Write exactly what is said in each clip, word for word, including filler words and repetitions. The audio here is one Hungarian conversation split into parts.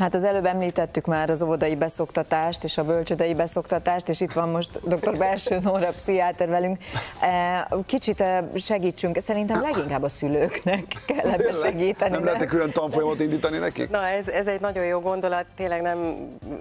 Hát az előbb említettük már az óvodai beszoktatást és a bölcsődei beszoktatást, és itt van most doktor Belső Nóra pszichiáter velünk. Kicsit segítsünk, szerintem leginkább a szülőknek kell ebbe segíteni. Nem lehetne külön tanfolyamot indítani nekik? Na, ez, ez egy nagyon jó gondolat, tényleg nem,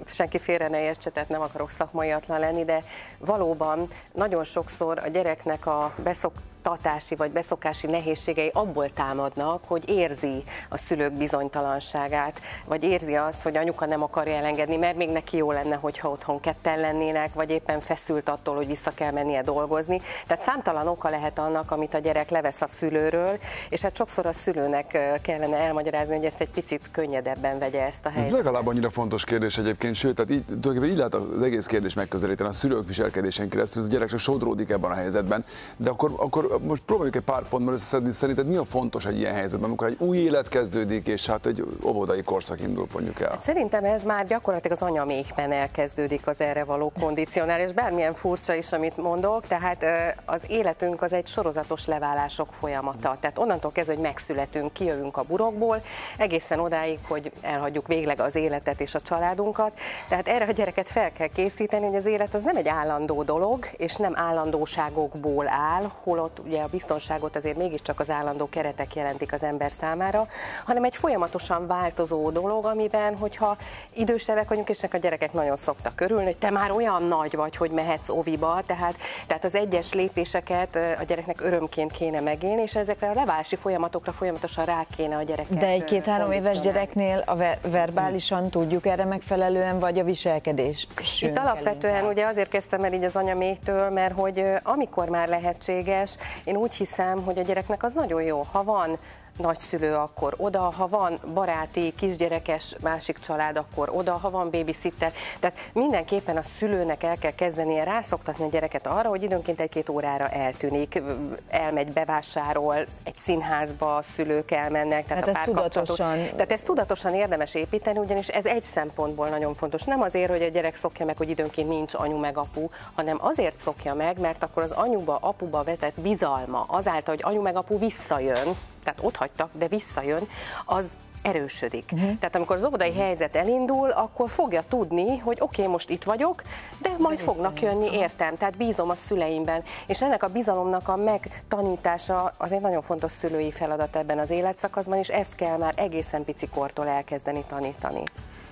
senki félre ne értse, tehát nem akarok szakmaiatlan lenni, de valóban nagyon sokszor a gyereknek a beszoktatása, tatási vagy beszokási nehézségei abból támadnak, hogy érzi a szülők bizonytalanságát, vagy érzi azt, hogy anyuka nem akarja elengedni, mert még neki jó lenne, hogyha otthon ketten lennének, vagy éppen feszült attól, hogy vissza kell mennie dolgozni. Tehát számtalan oka lehet annak, amit a gyerek levesz a szülőről, és hát sokszor a szülőnek kellene elmagyarázni, hogy ezt egy picit könnyedebben vegye ezt a helyzetet. Ez legalább annyira fontos kérdés egyébként, sőt, tehát így, így lehet az egész kérdés megközelíteni, a szülők viselkedésén keresztül, a gyerek sodródik ebben a helyzetben, de akkor, akkor most próbáljuk egy pár pontban összeszedni, szerinted mi a fontos egy ilyen helyzetben, amikor egy új élet kezdődik, és hát egy óvodai korszak indul, mondjuk el? Hát szerintem ez már gyakorlatilag az anyaméhben elkezdődik az erre való kondicionál, és bármilyen furcsa is, amit mondok, tehát az életünk az egy sorozatos leválások folyamata. Tehát onnantól kezdve, hogy megszületünk, kijövünk a burokból, egészen odáig, hogy elhagyjuk végleg az életet és a családunkat. Tehát erre a gyereket fel kell készíteni, hogy az élet az nem egy állandó dolog, és nem állandóságokból áll, holott ugye a biztonságot azért mégiscsak az állandó keretek jelentik az ember számára, hanem egy folyamatosan változó dolog, amiben, hogyha idősebbek vagyunk, és a gyerekek nagyon szoktak örülni, hogy te már olyan nagy vagy, hogy mehetsz oviba, tehát, tehát az egyes lépéseket a gyereknek örömként kéne megélni, és ezekre a leválási folyamatokra folyamatosan rá kéne a gyereket. De egy két-három éves gyereknél a ver verbálisan tudjuk erre megfelelően, vagy a viselkedés? Sőn Itt alapvetően ugye azért kezdtem el így az anyaméhtől, mert hogy amikor már lehetséges, én úgy hiszem, hogy a gyereknek az nagyon jó, ha van nagyszülő, akkor oda, ha van baráti, kisgyerekes másik család, akkor oda, ha van babysitter. Tehát mindenképpen a szülőnek el kell kezdenie rászoktatni a gyereket arra, hogy időnként egy-két órára eltűnik, elmegy, bevásárol, egy színházba a szülők elmennek. Tehát, hát a tudatosan... tehát ezt tudatosan érdemes építeni, ugyanis ez egy szempontból nagyon fontos. Nem azért, hogy a gyerek szokja meg, hogy időnként nincs anyu meg apu, hanem azért szokja meg, mert akkor az anyuba, apuba vetett bizalma azáltal, hogy anyu meg apu visszajön, tehát ott hagytak, de visszajön, az erősödik. Uh-huh. Tehát amikor az óvodai uh-huh. helyzet elindul, akkor fogja tudni, hogy oké, okay, most itt vagyok, de majd de fognak jönni, értem, tehát bízom a szüleimben. És ennek a bizalomnak a megtanítása az egy nagyon fontos szülői feladat ebben az életszakaszban, és ezt kell már egészen picikortól elkezdeni tanítani.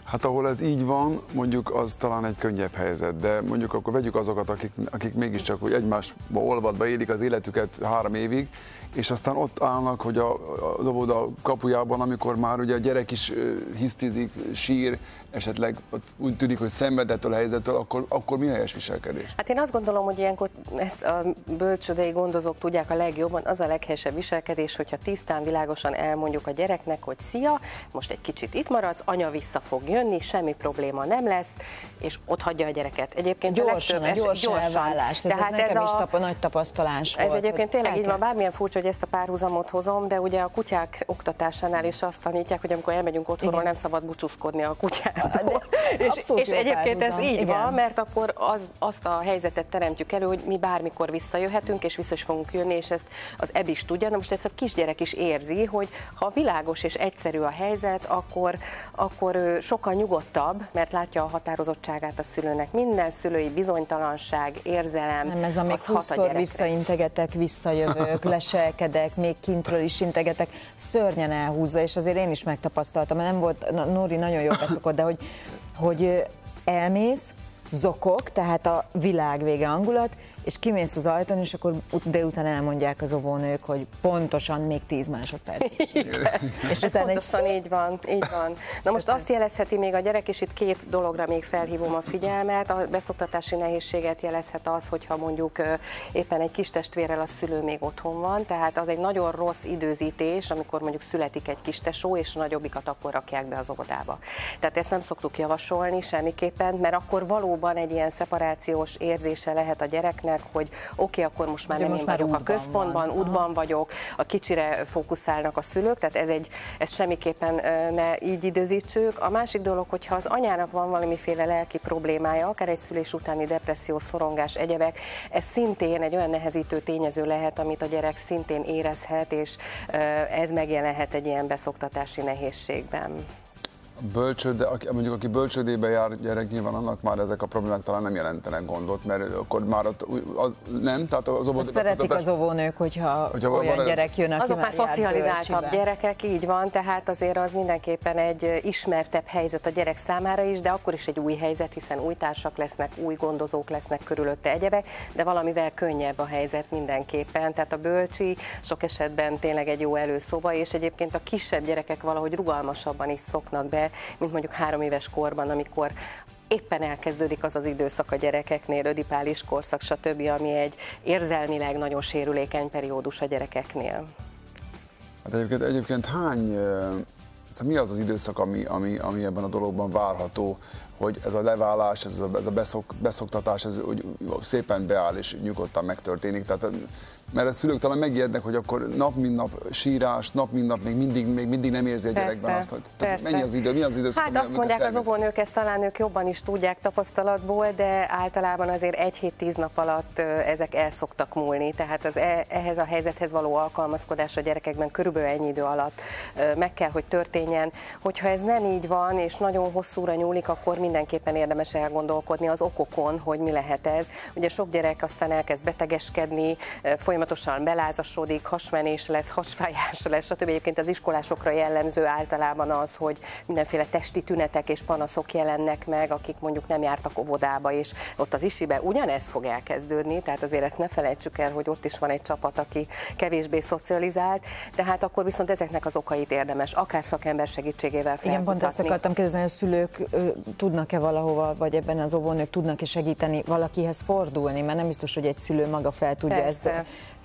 Hát ahol ez így van, mondjuk az talán egy könnyebb helyzet, de mondjuk akkor vegyük azokat, akik, akik mégiscsak egymásba olvadva élik az életüket három évig, és aztán ott állnak, hogy a, a óvoda kapujában, amikor már ugye a gyerek is hisztizik, sír, esetleg úgy tűnik, hogy szenvedettől a helyzettől, akkor, akkor mi helyes viselkedés? Hát én azt gondolom, hogy ilyenkor ezt a bölcsődei gondozók tudják a legjobban, az a leghelyesebb viselkedés, hogyha tisztán, világosan elmondjuk a gyereknek, hogy szia, most egy kicsit itt maradsz, anya vissza fog jönni, semmi probléma nem lesz, és ott hagyja a gyereket. Egyébként gyorsan, a gyors elvállás. Tehát ez nekem ez a, is tap, nagy tapasztalás ez volt. Ez egyébként tényleg így van, bármilyen furcsa, hogy ezt a párhuzamot hozom, de ugye a kutyák oktatásánál is azt tanítják, hogy amikor elmegyünk otthonról, nem szabad búcsúzkodni a kutyától. És, és egyébként párhuzam. Ez így igen. Van, mert akkor az, azt a helyzetet teremtjük elő, hogy mi bármikor visszajöhetünk, és vissza is fogunk jönni, és ezt az Eb is tudja. Na most ezt a kisgyerek is érzi, hogy ha világos és egyszerű a helyzet, akkor, akkor sokkal nyugodtabb, mert látja a határozottságát a szülőnek. Minden szülői bizonytalanság, érzelem, nem ez a még húszszor visszaintegetek, visszajövök, leselkedek, még kintről is integetek, szörnyen elhúzza, és azért én is megtapasztaltam, mert nem volt, na, Nóri nagyon jól beszokott, de hogy, hogy elmész, zokog, tehát a világ vége hangulat, és kimész az ajtón, és akkor délután elmondják az óvónők, hogy pontosan még tíz másodperc. És ez pontosan egy... így van, így van. Na most azt jelezheti még a gyerek, és itt két dologra még felhívom a figyelmet, a beszoktatási nehézséget jelezhet az, hogyha mondjuk éppen egy kis testvérrel a szülő még otthon van, tehát az egy nagyon rossz időzítés, amikor mondjuk születik egy kis tesó, és a nagyobbikat akkor rakják be az óvodába. Tehát ezt nem szoktuk javasolni semmiképpen, mert akkor valóban egy ilyen szeparációs érzése lehet a gyereknek, hogy oké, okay, akkor most már de nem most én már vagyok a központban, van. Útban vagyok, a kicsire fókuszálnak a szülők, tehát ez egy, ezt semmiképpen ne így időzítsük. A másik dolog, hogyha az anyának van valamiféle lelki problémája, akár egy szülés utáni depresszió, szorongás, egyebek, ez szintén egy olyan nehezítő tényező lehet, amit a gyerek szintén érezhet, és ez megjelenhet egy ilyen beszoktatási nehézségben. bölcsőde, mondjuk aki bölcsődébe jár gyerek, nyilván annak már ezek a problémák talán nem jelentenek gondot, mert akkor már ott, az, nem, tehát az óvónők... Szeretik az óvónők, hogyha, hogyha olyan gyerek jön, aki azok már szocializáltabb gyerekek, így van, tehát azért az mindenképpen egy ismertebb helyzet a gyerek számára is, de akkor is egy új helyzet, hiszen új társak lesznek, új gondozók lesznek körülötte egyebek, de valamivel könnyebb a helyzet mindenképpen, tehát a bölcsi sok esetben tényleg egy jó előszoba, és egyébként a kisebb gyerekek valahogy rugalmasabban is szoknak be, mint mondjuk három éves korban, amikor éppen elkezdődik az az időszak a gyerekeknél, ödipális korszak, stb., ami egy érzelmileg nagyon sérülékeny periódus a gyerekeknél. Hát egyébként, egyébként hány, mi az az időszak, ami, ami, ami ebben a dologban várható, hogy ez a leválás, ez a, ez a beszok, beszoktatás, ez úgy szépen beáll és nyugodtan megtörténik. Tehát, mert a szülők talán megijednek, hogy akkor nap mint nap sírás, nap mint nap még mindig, még mindig nem érzi a gyerekben azt, hogy mennyi az idő, mi az idő. Hát azt mondják az óvónők, ezt talán ők jobban is tudják tapasztalatból, de általában azért egy hét tíz nap alatt ezek el szoktak múlni, tehát az ehhez a helyzethez való alkalmazkodás a gyerekekben körülbelül ennyi idő alatt meg kell, hogy történjen. Hogyha ez nem így van, és nagyon hosszúra nyúlik, akkor mindenképpen érdemes elgondolkodni az okokon, hogy mi lehet ez. Ugye sok gyerek aztán elkezd betegeskedni, folyamatosan belázasodik, hasmenés lesz, hasfájás lesz, stb. Egyébként az iskolásokra jellemző általában az, hogy mindenféle testi tünetek és panaszok jelennek meg, akik mondjuk nem jártak óvodába, és ott az isibe ugyanez fog elkezdődni, tehát azért ezt ne felejtsük el, hogy ott is van egy csapat, aki kevésbé szocializált, tehát akkor viszont ezeknek az okait érdemes, akár szakember segítségével felkutatni. Igen, pont ezt akartam kérdezni, a szülők ö, tudnak-e valahova, vagy ebben az óvónők tudnak-e segíteni valakihez fordulni, mert nem biztos, hogy egy szülő maga fel tudja ezt.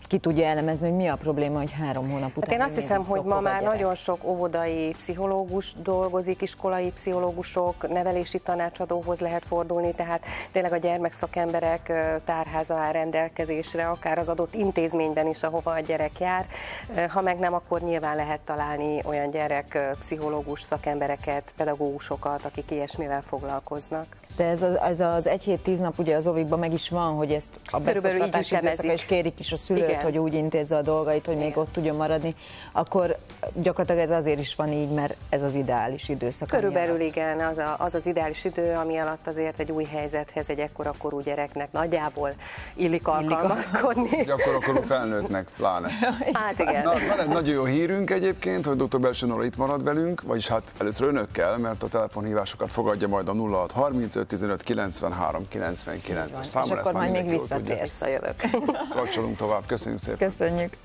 Ki tudja elemezni, hogy mi a probléma, hogy három hónap után. Hát én azt hiszem, hogy ma már nagyon sok óvodai pszichológus dolgozik, iskolai pszichológusok, nevelési tanácsadóhoz lehet fordulni, tehát tényleg a gyermekszakemberek tárháza áll rendelkezésre, akár az adott intézményben is, ahova a gyerek jár. Ha meg nem, akkor nyilván lehet találni olyan gyerek pszichológus szakembereket, pedagógusokat, akik ilyesmivel foglalkoznak. De ez az, ez az egy hét tíz nap ugye az óvikban meg is van, hogy ezt a beszoktatási időszaka is kérik is a szülőt, igen, hogy úgy intézze a dolgait, hogy igen, még ott tudjon maradni, akkor gyakorlatilag ez azért is van így, mert ez az ideális időszak. Körülbelül igen, az, a, az az ideális idő, ami alatt azért egy új helyzethez egy ekkora korú gyereknek nagyjából illik alkalmazkodni. Egy akkora korú felnőttnek pláne. Hát igen. Na, van egy nagyon jó hírünk egyébként, hogy doktor Belső Nóra itt marad velünk, vagyis hát először önökkel, mert a telefonhívásokat fogadja majd a nulla hat harmincöt tizenöt kilencvenhárom kilencvenkilenc számon. És akkor majd még visszatérsz, a jövök. Kapcsolunk tovább, köszönjük szépen. Köszönjük.